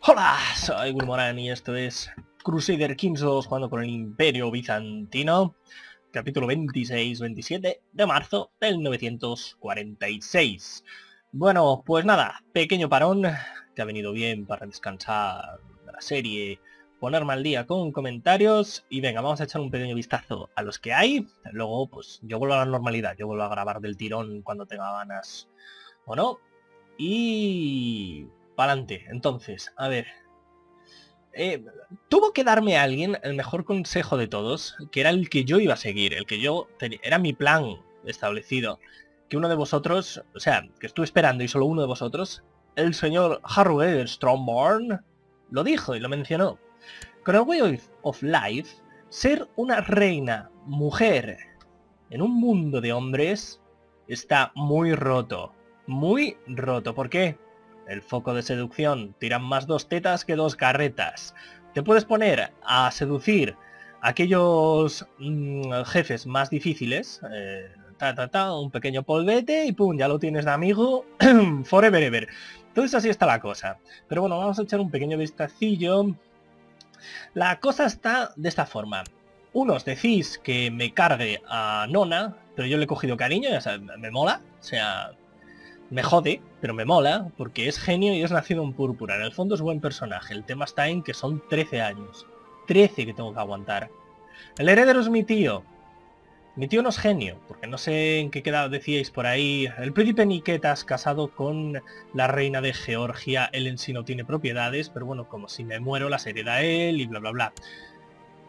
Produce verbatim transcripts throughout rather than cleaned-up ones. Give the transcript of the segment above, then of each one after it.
Hola, soy Gulmoran y esto es Crusader Kings dos jugando con el Imperio Bizantino, capítulo veintiséis veintisiete de marzo del novecientos cuarenta y seis. Bueno, pues nada, pequeño parón, que ha venido bien para descansar de la serie, ponerme al día con comentarios y venga, vamos a echar un pequeño vistazo a los que hay. Luego, pues yo vuelvo a la normalidad, yo vuelvo a grabar del tirón cuando tenga ganas o no. Y... pa'lante, entonces, a ver. Eh, tuvo que darme a alguien el mejor consejo de todos, que era el que yo iba a seguir, el que yo tenía, era mi plan establecido. Que uno de vosotros, o sea, que estuve esperando y solo uno de vosotros, el señor Harwell Strongborn, lo dijo y lo mencionó. Con el Way of Life, ser una reina, mujer, en un mundo de hombres, está muy roto. Muy roto, ¿por qué? El foco de seducción, tiran más dos tetas que dos carretas. Te puedes poner a seducir a aquellos mmm, jefes más difíciles, eh, ta, ta, ta, un pequeño polvete y pum, ya lo tienes de amigo, forever ever. Entonces así está la cosa. Pero bueno, vamos a echar un pequeño vistacillo. La cosa está de esta forma. Unos decís que me cargue a Nona, pero yo le he cogido cariño, ya sabes, me mola, o sea... me jode, pero me mola, porque es genio y es nacido en púrpura. En el fondo es buen personaje. El tema está en que son trece años. trece que tengo que aguantar. El heredero es mi tío. Mi tío no es genio, porque no sé en qué queda, decíais por ahí. El príncipe Niketas, casado con la reina de Georgia. Él en sí no tiene propiedades, pero bueno, como si me muero las hereda él y bla bla bla.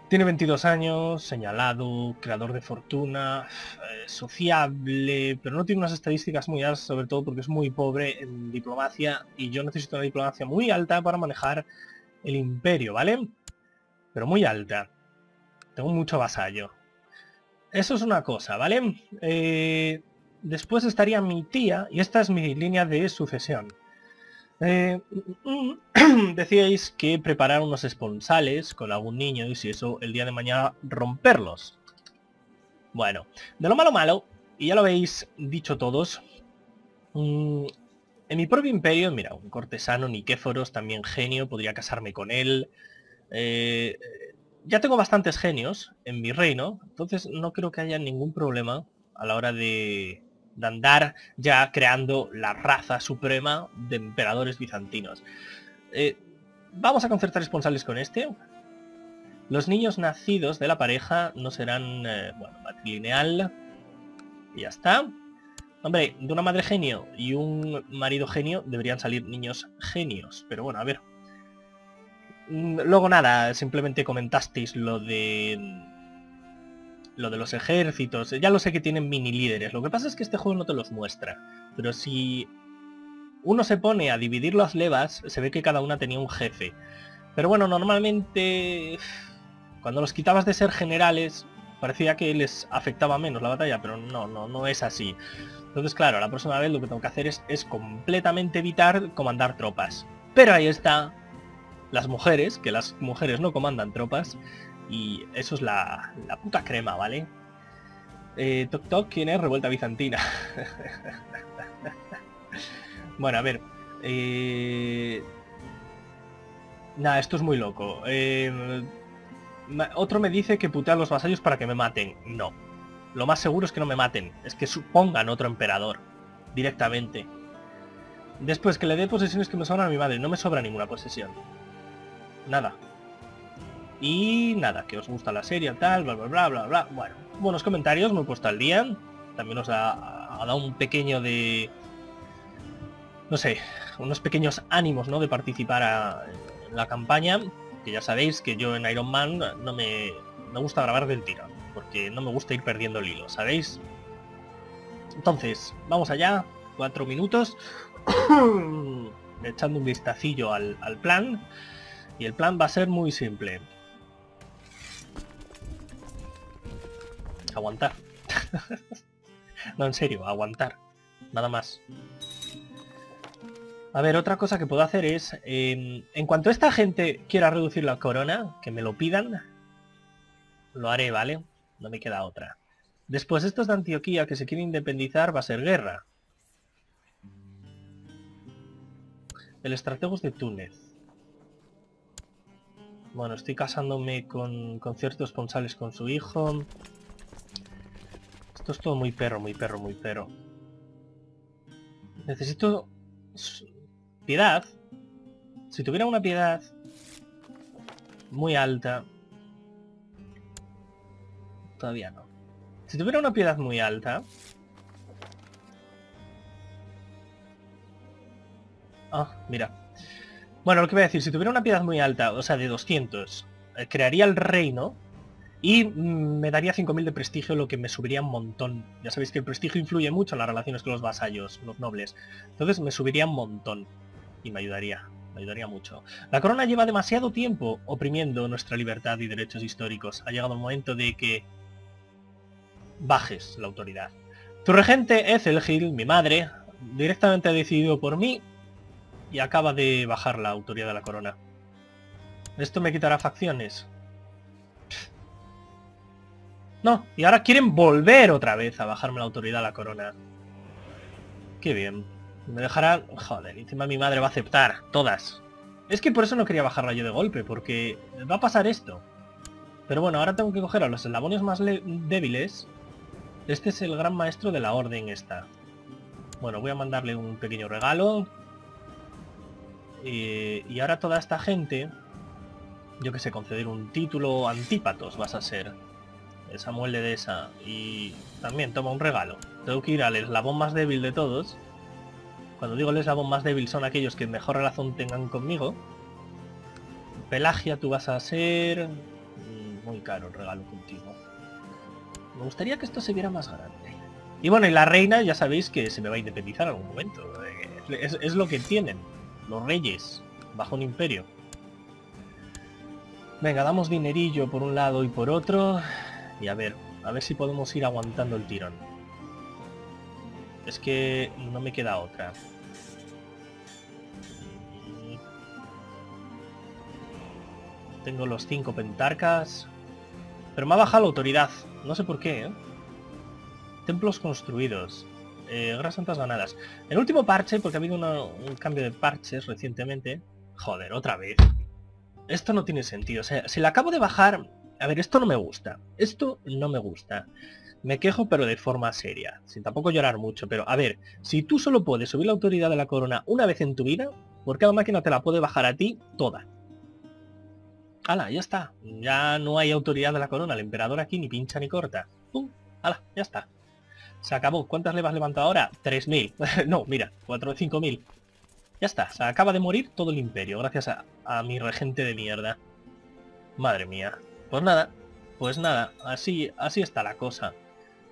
Tiene veintidós años, señalado, creador de fortuna, eh, sociable, pero no tiene unas estadísticas muy altas, sobre todo porque es muy pobre en diplomacia y yo necesito una diplomacia muy alta para manejar el imperio, ¿vale? Pero muy alta. Tengo mucho vasallo. Eso es una cosa, ¿vale? Eh, después estaría mi tía, y esta es mi línea de sucesión. Eh, decíais que preparar unos esponsales con algún niño y si eso el día de mañana romperlos. Bueno, de lo malo malo, y ya lo habéis dicho todos, mmm, en mi propio imperio, mira, un cortesano, Nikéforos, también genio, podría casarme con él. Eh, ya tengo bastantes genios en mi reino, entonces no creo que haya ningún problema a la hora de... de andar ya creando la raza suprema de emperadores bizantinos. Eh, vamos a concertar esponsales con este. Los niños nacidos de la pareja no serán, eh, bueno, matrilineal. Y ya está. Hombre, de una madre genio y un marido genio deberían salir niños genios. Pero bueno, a ver. Luego nada, simplemente comentasteis lo de... lo de los ejércitos, ya lo sé que tienen mini líderes, lo que pasa es que este juego no te los muestra, pero si uno se pone a dividir las levas, se ve que cada una tenía un jefe. Pero bueno, normalmente, cuando los quitabas de ser generales, parecía que les afectaba menos la batalla, pero no, no, no es así. Entonces claro, la próxima vez lo que tengo que hacer es, es completamente evitar comandar tropas. Pero ahí está, las mujeres, que las mujeres no comandan tropas. Y eso es la, la puta crema, ¿vale? Eh, toc toc, ¿quién es? Revuelta bizantina. Bueno, a ver. Eh... Nada, esto es muy loco. Eh... Otro me dice que putea a los vasallos para que me maten. No. Lo más seguro es que no me maten. Es que supongan otro emperador. Directamente. Después, que le dé posesiones que me sobran a mi madre. No me sobra ninguna posesión. Nada. Y nada, que os gusta la serie, tal, bla, bla, bla, bla, bla. Bueno, buenos comentarios, me he puesto al día. También os ha, ha dado un pequeño de... no sé, unos pequeños ánimos, ¿no? De participar a, en la campaña. Que ya sabéis que yo en Iron Man no me, me gusta grabar del tirón. Porque no me gusta ir perdiendo el hilo, ¿sabéis? Entonces, vamos allá. Cuatro minutos. Echando un vistacillo al, al plan. Y el plan va a ser muy simple. Aguantar. No, en serio, aguantar. Nada más. A ver, otra cosa que puedo hacer es... Eh, en cuanto esta gente quiera reducir la corona, que me lo pidan, lo haré, ¿vale? No me queda otra. Después, estos de Antioquía que se quieren independizar va a ser guerra. El estratego de Túnez. Bueno, estoy casándome con, con ciertos ponsales con su hijo. Esto es todo muy perro, muy perro, muy perro. Necesito... piedad. Si tuviera una piedad muy alta... Todavía no. Si tuviera una piedad muy alta... Ah, mira. Bueno, lo que voy a decir, si tuviera una piedad muy alta, o sea, de doscientos, eh, crearía el reino y mm, me daría cinco mil de prestigio, lo que me subiría un montón. Ya sabéis que el prestigio influye mucho en las relaciones con los vasallos, los nobles. Entonces me subiría un montón y me ayudaría, me ayudaría mucho. La corona lleva demasiado tiempo oprimiendo nuestra libertad y derechos históricos. Ha llegado el momento de que bajes la autoridad. Tu regente, Ethelgil, mi madre, directamente ha decidido por mí... Y acaba de bajar la autoridad de la corona. ¿Esto me quitará facciones? No, y ahora quieren volver otra vez a bajarme la autoridad de la corona. Qué bien. Me dejará... Joder, encima mi madre va a aceptar. Todas. Es que por eso no quería bajarla yo de golpe, porque va a pasar esto. Pero bueno, ahora tengo que coger a los eslabones más débiles. Este es el gran maestro de la orden esta. Bueno, voy a mandarle un pequeño regalo... Eh, y ahora toda esta gente, yo que sé, conceder un título, antípatos vas a ser, esa muele de esa, y también toma un regalo. Tengo que ir al eslabón más débil de todos. Cuando digo el eslabón más débil son aquellos que mejor relación tengan conmigo. Pelagia tú vas a ser, muy caro el regalo contigo. Me gustaría que esto se viera más grande. Y bueno, y la reina ya sabéis que se me va a independizar en algún momento, es, es lo que tienen. Los reyes, bajo un imperio. Venga, damos dinerillo por un lado y por otro. Y a ver, a ver si podemos ir aguantando el tirón. Es que no me queda otra. Tengo los cinco pentarcas. Pero me ha bajado la autoridad. No sé por qué, ¿eh? Templos construidos. Eh, Gran Santas Ganadas. El último parche, porque ha habido una, un cambio de parches recientemente. Joder, otra vez. Esto no tiene sentido. O sea, si la acabo de bajar... A ver, esto no me gusta. Esto no me gusta. Me quejo, pero de forma seria. Sin tampoco llorar mucho, pero a ver. Si tú solo puedes subir la autoridad de la corona una vez en tu vida, ¿por qué la máquina te la puede bajar a ti toda? Hala, ya está. Ya no hay autoridad de la corona. El emperador aquí ni pincha ni corta. ¡Pum! Hala, ya está. Se acabó. ¿Cuántas levas levanta ahora? tres mil. No, mira, cuatro o cinco mil. Ya está. Se acaba de morir todo el imperio gracias a, a mi regente de mierda. Madre mía. Pues nada. Pues nada. Así, así está la cosa.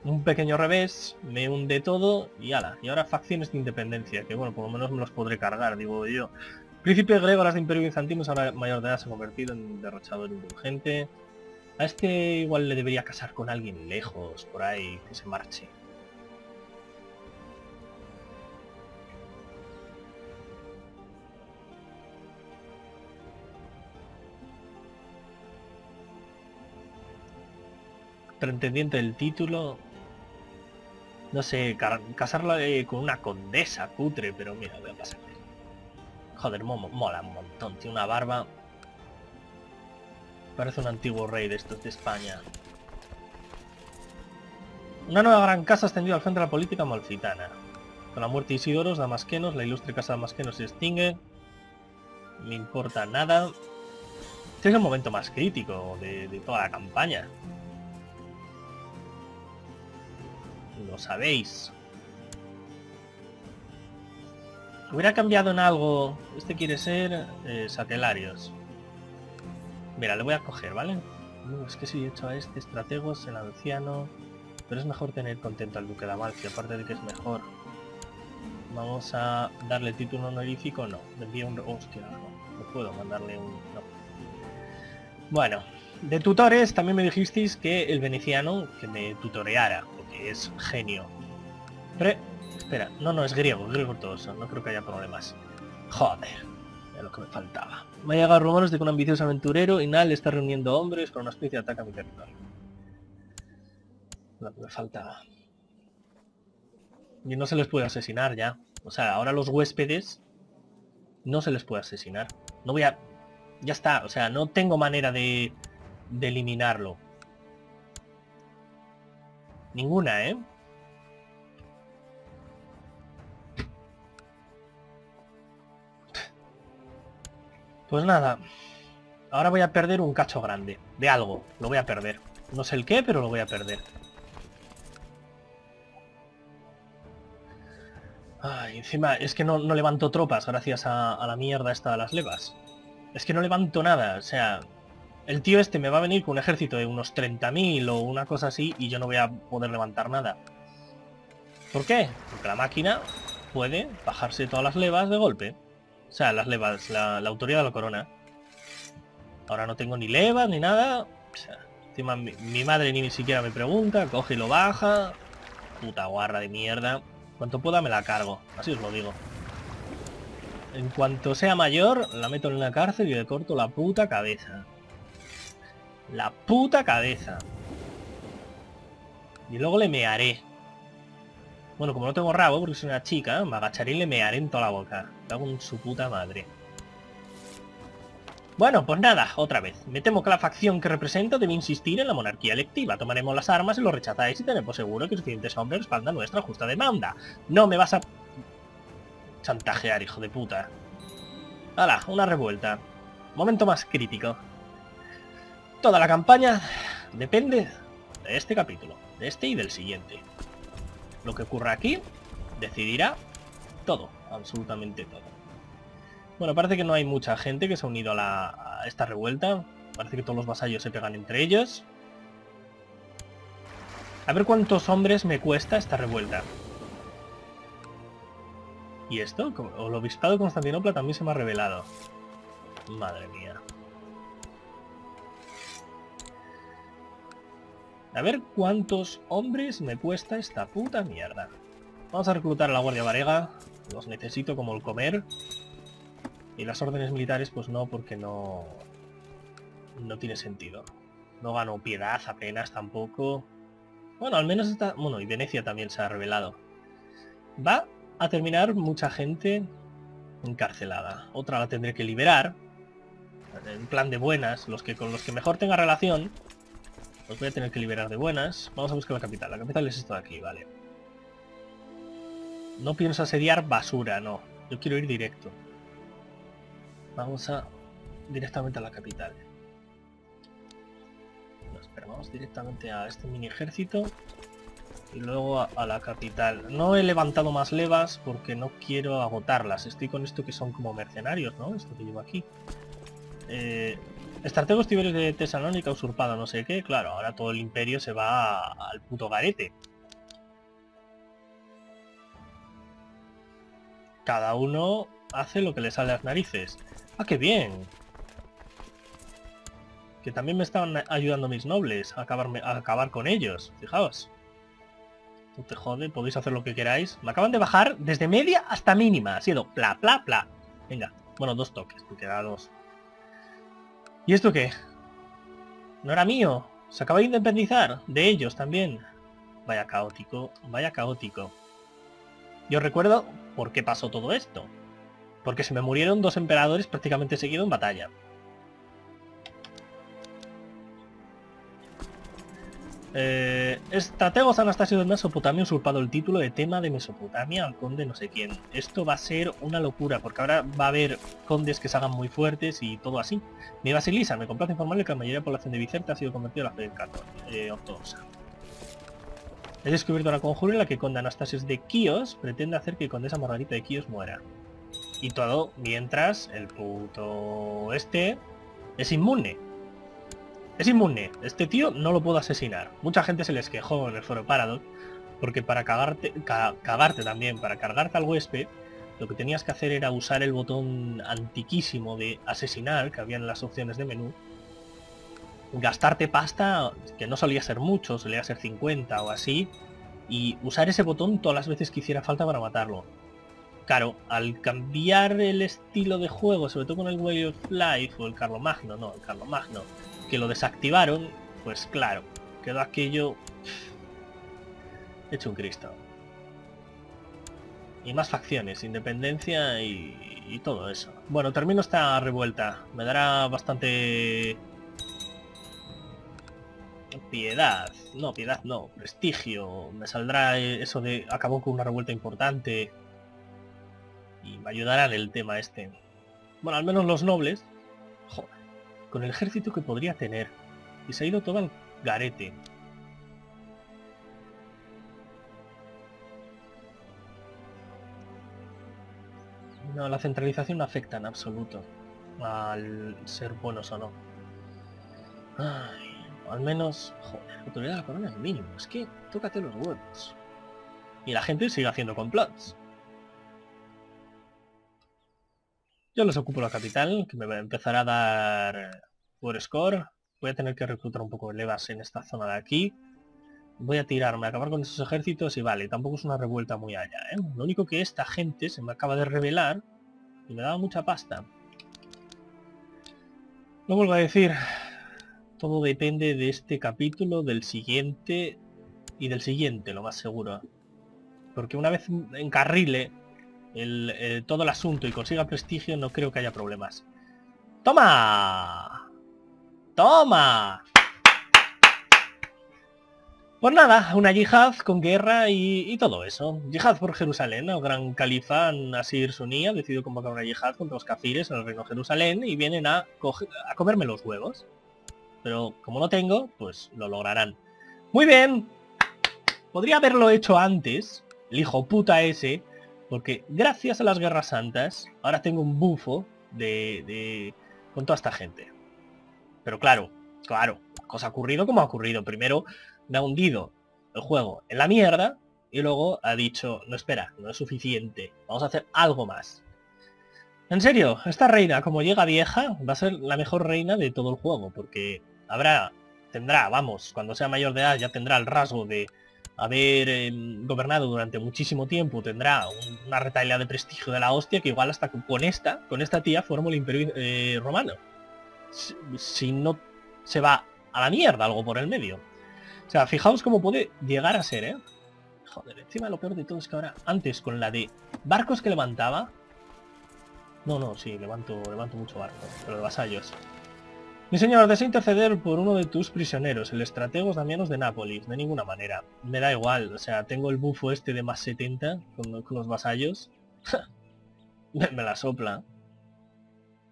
Un pequeño revés. Me hunde todo. Y ala. Y ahora facciones de independencia. Que bueno, por lo menos me los podré cargar, digo yo. Príncipe Grégoras de Imperio Bizantino ahora mayor de edad se ha convertido en derrochador indulgente. A este igual le debería casar con alguien lejos, por ahí, que se marche. Pretendiente del título, no sé, casarla eh, con una condesa cutre, pero mira, voy a pasar. Joder, mo mola un montón, tiene una barba, parece un antiguo rey de estos de España. Una nueva gran casa extendida al frente de la política amalfitana. Con la muerte de Isidoro Damasquenos, la ilustre casa Damasquenos se extingue. Me importa nada. Este es el momento más crítico de, de toda la campaña. Lo sabéis. Hubiera cambiado en algo. Este quiere ser eh, Satelarios. Mira, le voy a coger, ¿vale? No, es que si he hecho a este estrategos, el anciano. Pero es mejor tener contento al duque de Amalfi, aparte de que es mejor. Vamos a darle título honorífico. No, le envío un... Hostia, no, no puedo mandarle un... No. Bueno, de tutores también me dijisteis que el veneciano que me tutoreara. Es genio. Pre... Espera, no, no, es griego, griego ortodoxo, no creo que haya problemas. Joder, era lo que me faltaba. Me han llegado rumores de que un ambicioso aventurero y Nal está reuniendo hombres para una especie de ataque a mi territorio. Lo que me faltaba. Y no se les puede asesinar ya. O sea, ahora los huéspedes no se les puede asesinar. No voy a... Ya está, o sea, no tengo manera de, de eliminarlo. Ninguna, ¿eh? Pues nada. Ahora voy a perder un cacho grande. De algo. Lo voy a perder. No sé el qué, pero lo voy a perder. Ay, encima es que no, no levanto tropas gracias a, a la mierda esta de las levas. Es que no levanto nada. O sea, el tío este me va a venir con un ejército de unos treinta mil o una cosa así y yo no voy a poder levantar nada. ¿Por qué? Porque la máquina puede bajarse todas las levas de golpe. O sea, las levas, la, la autoridad de la corona. Ahora no tengo ni levas ni nada. O sea, encima mi, mi madre ni siquiera me pregunta. Coge y lo baja. Puta guarra de mierda. Cuanto pueda me la cargo. Así os lo digo. En cuanto sea mayor, la meto en la cárcel y le corto la puta cabeza. La puta cabeza. Y luego le mearé. Bueno, como no tengo rabo, porque soy una chica, me agacharé y le mearé en toda la boca. Me hago en su puta madre. Bueno, pues nada, otra vez. Me temo que la facción que represento debe insistir en la monarquía electiva. Tomaremos las armas y lo rechazáis y tenemos seguro que suficientes hombres respaldan nuestra justa demanda. No me vas a... chantajear, hijo de puta. ¡Hala! Una revuelta. Momento más crítico. Toda la campaña depende de este capítulo. De este y del siguiente. Lo que ocurra aquí decidirá todo. Absolutamente todo. Bueno, parece que no hay mucha gente que se ha unido a, la, a esta revuelta. Parece que todos los vasallos se pegan entre ellos. A ver cuántos hombres me cuesta esta revuelta. ¿Y esto? El obispado de Constantinopla también se me ha revelado. Madre mía. A ver cuántos hombres me cuesta esta puta mierda. Vamos a reclutar a la guardia varega. Los necesito como el comer. Y las órdenes militares, pues no, porque no... no tiene sentido. No gano piedad apenas tampoco. Bueno, al menos está... bueno, y Venecia también se ha revelado. Va a terminar mucha gente encarcelada. Otra la tendré que liberar. En plan de buenas. Los que con los que mejor tenga relación, los voy a tener que liberar de buenas. Vamos a buscar la capital. La capital es esto de aquí, vale. No pienso asediar basura, no. Yo quiero ir directo. Vamos a directamente a la capital. No, espera, vamos directamente a este mini ejército. Y luego a, a la capital. No he levantado más levas porque no quiero agotarlas. Estoy con esto que son como mercenarios, ¿no? Esto que llevo aquí. Eh, Estrategos Tiberios de Tesalónica usurpado, no sé qué. Claro, ahora todo el imperio se va a, al puto garete. Cada uno hace lo que le sale a las narices. ¡Ah, qué bien! Que también me estaban ayudando mis nobles a, acabarme, a acabar con ellos. Fijaos. No te jode, podéis hacer lo que queráis. Me acaban de bajar desde media hasta mínima. Ha sido pla, pla, pla. Venga. Bueno, dos toques. Te queda dos. ¿Y esto qué? No era mío. Se acaba de independizar. De ellos también. Vaya caótico. Vaya caótico. Yo recuerdo por qué pasó todo esto. Porque se me murieron dos emperadores prácticamente seguidos en batalla. Eh, estrategos Anastasios de Mesopotamia usurpado el título de tema de Mesopotamia al conde no sé quién. Esto va a ser una locura, porque ahora va a haber condes que se hagan muy fuertes y todo así. Mi Basilisa, me complace informarle que la mayoría de la población de Bicerta ha sido convertida a la fe eh, ortodoxa. He descubierto una conjura en la que conde Anastasios de Kios pretende hacer que condesa Margarita de Kios muera. Y todo mientras el puto este es inmune. Es inmune. Este tío no lo puedo asesinar. Mucha gente se les quejó en el Foro Paradox, porque para cagarte, ca cagarte también, para cargarte al huésped, lo que tenías que hacer era usar el botón antiquísimo de asesinar, que había en las opciones de menú. Gastarte pasta, que no solía ser mucho, solía ser cincuenta o así, y usar ese botón todas las veces que hiciera falta para matarlo. Claro, al cambiar el estilo de juego, sobre todo con el Way of Life o el Carlo Magno, no, el Carlo Magno, que lo desactivaron, pues claro, quedó aquello hecho un Cristo. y más facciones, independencia y, y todo eso. Bueno, termino esta revuelta. Me dará bastante... piedad. No, piedad no. Prestigio. Me saldrá eso de... acabó con una revuelta importante. Y me ayudará en el tema este. Bueno, al menos los nobles... joder. Con el ejército que podría tener. Y se ha ido todo al garete. No, la centralización no afecta en absoluto al ser buenos o no. Ay, al menos... joder, la autoridad de la corona es mínimo. Es que tócate los huevos. Y la gente sigue haciendo complots. Yo les ocupo la capital, que me va a empezar a dar por score. Voy a tener que reclutar un poco de levas en esta zona de aquí. Voy a tirarme, a acabar con esos ejércitos y vale, tampoco es una revuelta muy allá, ¿eh? Lo único que esta gente se me acaba de rebelar y me daba mucha pasta. Lo vuelvo a decir, todo depende de este capítulo, del siguiente y del siguiente, lo más seguro. Porque una vez encarrile el, eh, todo el asunto y consiga prestigio, no creo que haya problemas. ¡Toma! ¡Toma! Pues nada, una yihad con guerra y, y todo eso. Yihad por Jerusalén, el gran califa Asir Suní ha decidido convocar una yihad contra los kafires en el reino de Jerusalén y vienen a, a comerme los huevos. Pero como no tengo, pues lo lograrán. ¡Muy bien! Podría haberlo hecho antes, el hijo puta ese, porque gracias a las guerras santas ahora tengo un bufo de, de, con toda esta gente. Pero claro, claro, cosa ha ocurrido como ha ocurrido. Primero... me ha hundido el juego en la mierda y luego ha dicho, no, espera, no es suficiente, vamos a hacer algo más. En serio, esta reina, como llega vieja, va a ser la mejor reina de todo el juego, porque habrá, tendrá, vamos, cuando sea mayor de edad ya tendrá el rasgo de haber eh, gobernado durante muchísimo tiempo, tendrá un, una retaila de prestigio de la hostia, que igual hasta con esta, con esta tía formó el Imperio eh, Romano. Si, si no se va a la mierda algo por el medio. O sea, fijaos cómo puede llegar a ser, ¿eh? Joder, encima lo peor de todo es que ahora... antes, con la de barcos que levantaba... No, no, sí, levanto, levanto mucho barco. Pero de vasallos. Mi señor, desea interceder por uno de tus prisioneros, el estratego Damianos de Nápoles. De ninguna manera. Me da igual, o sea, tengo el bufo este de más setenta con, con los vasallos. me, me la sopla.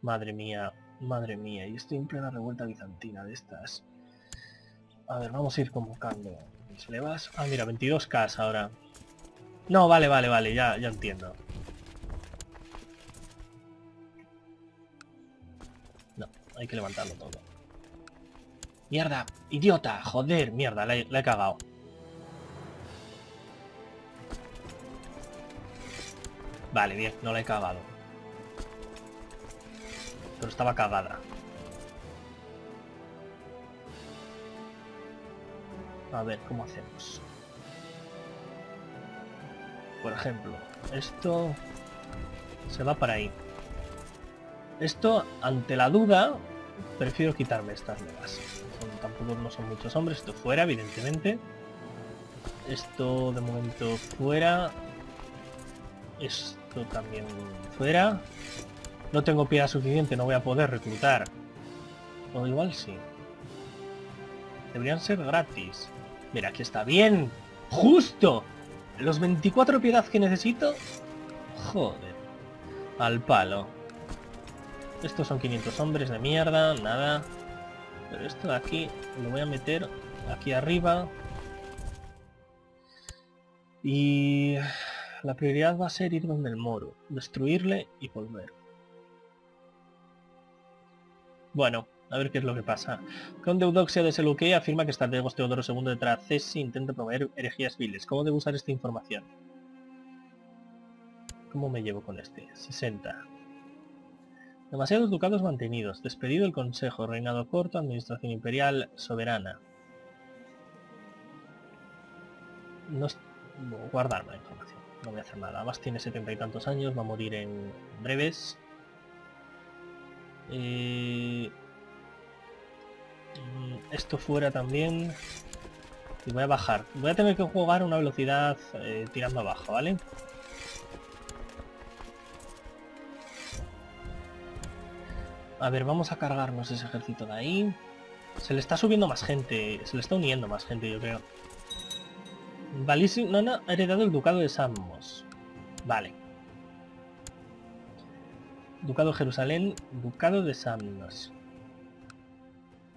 Madre mía, madre mía. Y estoy en plena revuelta bizantina de estas... A ver, vamos a ir convocando mis levas. Ah, mira, veintidós kas ahora. No, vale, vale, vale, ya, ya entiendo. No, hay que levantarlo todo. Mierda, idiota, joder, mierda, la he, la he cagado. Vale, bien, no la he cagado. Pero estaba cagada. A ver, ¿cómo hacemos? Por ejemplo, esto se va para ahí. Esto, ante la duda, prefiero quitarme estas levas. Son, tampoco no son muchos hombres. Esto fuera, evidentemente. Esto, de momento, fuera. Esto también fuera. No tengo piedad suficiente, no voy a poder reclutar. O igual sí. Deberían ser gratis. Mira, aquí está bien. ¡Justo! Los veinticuatro piedad que necesito. Joder. Al palo. Estos son quinientos hombres de mierda. Nada. Pero esto de aquí lo voy a meter aquí arriba. Y... la prioridad va a ser ir donde el moro. Destruirle y volver. Bueno. A ver qué es lo que pasa. Con Deudoxia de Seluke afirma que estrategos Teodoro segundo de Tracesi intenta promover herejías viles. ¿Cómo debo usar esta información? ¿Cómo me llevo con este? sesenta. Demasiados ducados mantenidos. Despedido el consejo. Reinado corto. Administración imperial. Soberana. No es... bueno, guardar la información. No voy a hacer nada. Además tiene setenta y tantos años. Va a morir en breves. Eh... Esto fuera también. Y voy a bajar. Voy a tener que jugar a una velocidad eh, tirando abajo, ¿vale? A ver, vamos a cargarnos ese ejército de ahí. Se le está subiendo más gente, se le está uniendo más gente, yo creo. Valisi Nona ha heredado el ducado de Samos. Vale. Ducado de Jerusalén, ducado de Samos.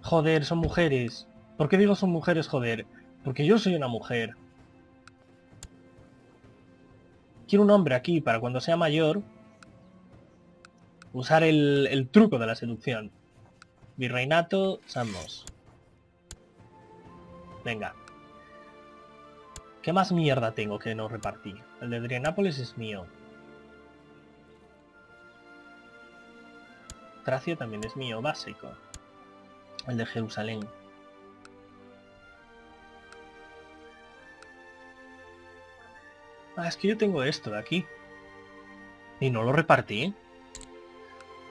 Joder, son mujeres. ¿Por qué digo son mujeres, joder? Porque yo soy una mujer. Quiero un hombre aquí para cuando sea mayor usar el, el truco de la seducción. Virreinato, Samos. Venga. ¿Qué más mierda tengo que no repartí? El de Adrianápoles es mío. Tracio también es mío, básico. El de Jerusalén. Ah, es que yo tengo esto de aquí. Y no lo repartí.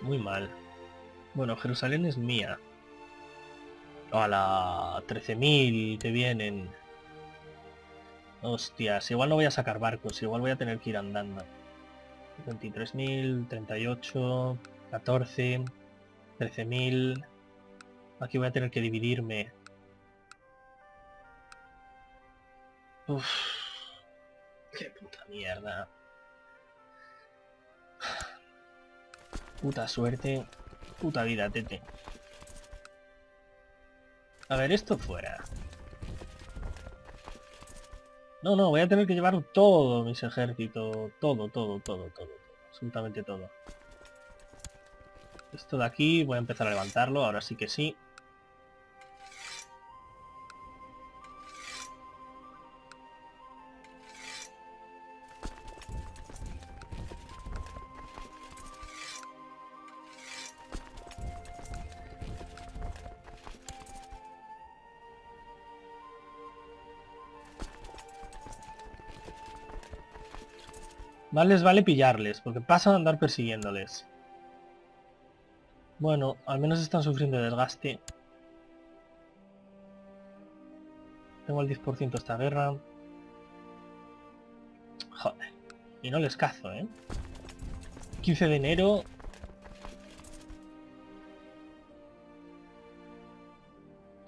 Muy mal. Bueno, Jerusalén es mía. A la trece mil que vienen. Hostias, igual no voy a sacar barcos, igual voy a tener que ir andando. veintitrés mil, treinta y ocho, catorce, trece mil. Aquí voy a tener que dividirme. Uff. Qué puta mierda. Puta suerte. Puta vida, tete. A ver, esto fuera. No, no, voy a tener que llevar todo mis ejércitos. Todo, todo, todo, todo, todo. Absolutamente todo. Esto de aquí voy a empezar a levantarlo, ahora sí que sí. Más les vale pillarles, porque pasan a andar persiguiéndoles. Bueno, al menos están sufriendo desgaste. Tengo el diez por ciento esta guerra. Joder. Y no les cazo, ¿eh? quince de enero.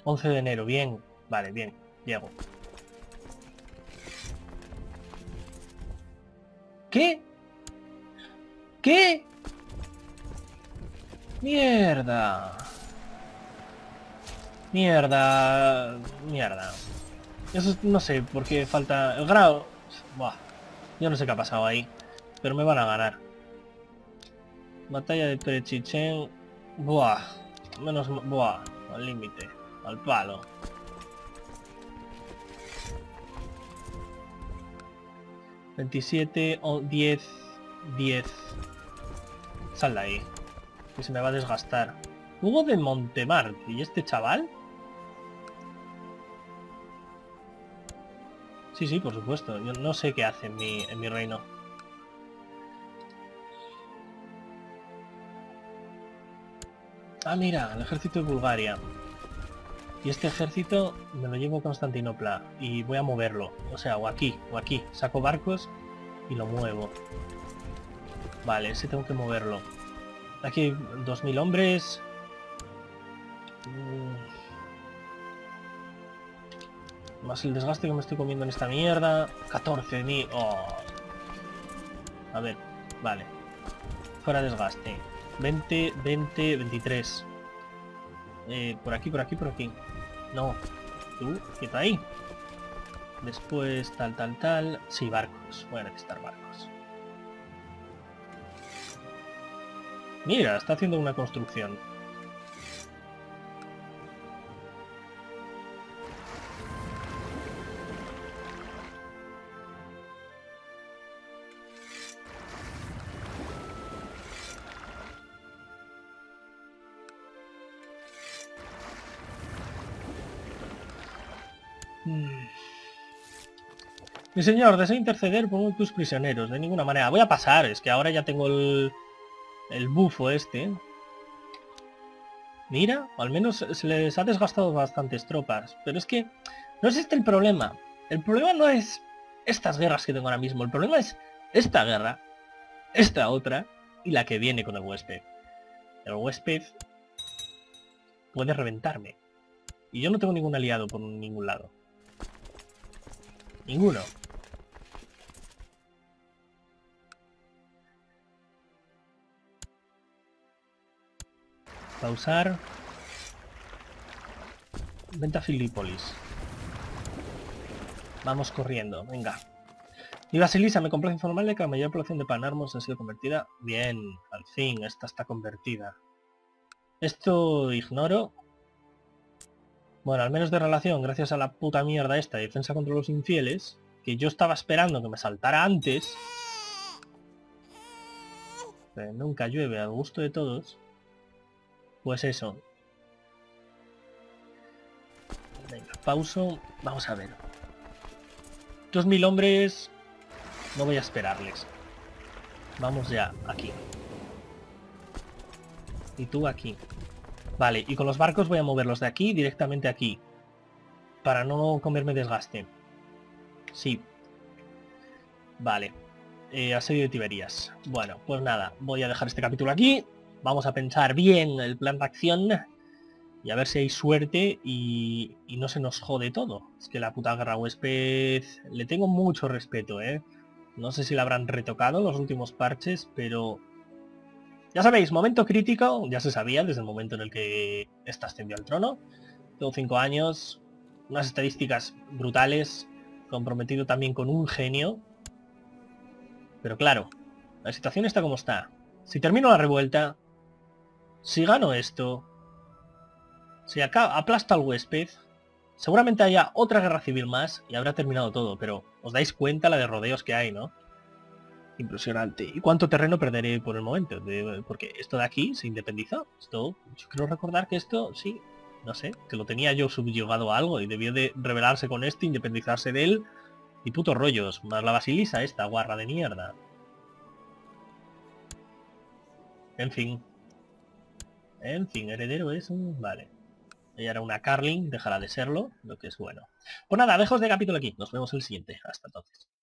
once de enero, bien. Vale, bien. Llego. ¿Qué? ¿Qué? Mierda. Mierda. Mierda. Eso no sé por qué falta el grado. Buah. Yo no sé qué ha pasado ahí. Pero me van a ganar. Batalla de Perechichen. Buah. Menos... Buah. Al límite. Al palo. veintisiete, diez, diez. Sal de ahí, que se me va a desgastar. Hugo de Montemar, ¿y este chaval? Sí, sí, por supuesto. Yo no sé qué hace en mi, en mi reino. Ah, mira, el ejército de Bulgaria. Y este ejército me lo llevo a Constantinopla y voy a moverlo. O sea, o aquí, o aquí. Saco barcos y lo muevo. Vale, ese tengo que moverlo. Aquí hay dos mil hombres. Más el desgaste que me estoy comiendo en esta mierda. catorce mil. Oh. A ver, vale. Fuera desgaste. veinte, veinte, veintitrés. Eh, por aquí, por aquí, por aquí. No, tú, quieto ahí. Después tal, tal, tal. Sí, barcos. Voy a necesitar barcos. Mira, está haciendo una construcción. Mi señor, deseo interceder por uno de tus prisioneros. De ninguna manera. Voy a pasar. Es que ahora ya tengo el... El bufo este. Mira. Al menos se les ha desgastado bastantes tropas. Pero es que... No es este el problema. El problema no es... Estas guerras que tengo ahora mismo. El problema es... Esta guerra. Esta otra. Y la que viene con el huésped. el huésped puede reventarme. Y yo no tengo ningún aliado por ningún lado. Ninguno. Pausar. Venta Filípolis. Vamos corriendo, venga. Y Basilisa, me complace informarle que la mayor población de Panarmos ha sido convertida... Bien, al fin, esta está convertida. Esto ignoro. Bueno, al menos de relación, gracias a la puta mierda esta de defensa contra los infieles, que yo estaba esperando que me saltara antes. Pero nunca llueve, al gusto de todos. Pues eso. Venga, pauso. Vamos a ver. dos mil hombres... No voy a esperarles. Vamos ya, aquí. Y tú aquí. Vale, y con los barcos voy a moverlos de aquí directamente aquí. Para no comerme desgaste. Sí. Vale. Eh, asedio de Tiberías. Bueno, pues nada. Voy a dejar este capítulo aquí. Vamos a pensar bien el plan de acción. Y a ver si hay suerte y, y no se nos jode todo. Es que la puta guerra huésped... Le tengo mucho respeto, ¿eh? No sé si la habrán retocado los últimos parches, pero... Ya sabéis, momento crítico, ya se sabía desde el momento en el que esta ascendió al trono. Tengo cinco años, unas estadísticas brutales, comprometido también con un genio. Pero claro, la situación está como está. Si termino la revuelta, si gano esto, si acá aplasta al huésped, seguramente haya otra guerra civil más y habrá terminado todo, pero os dais cuenta la de rodeos que hay, ¿no? Impresionante. ¿Y cuánto terreno perderé por el momento? De, porque esto de aquí se independizó. Esto, yo quiero recordar que esto, sí, no sé, que lo tenía yo subyugado a algo y debió de rebelarse con este, independizarse de él y putos rollos, más la Basilisa esta, guarra de mierda. En fin. En fin, heredero es un... Vale. Ella era una Carling, dejará de serlo, lo que es bueno. Pues nada, dejo este capítulo aquí. Nos vemos en el siguiente. Hasta entonces.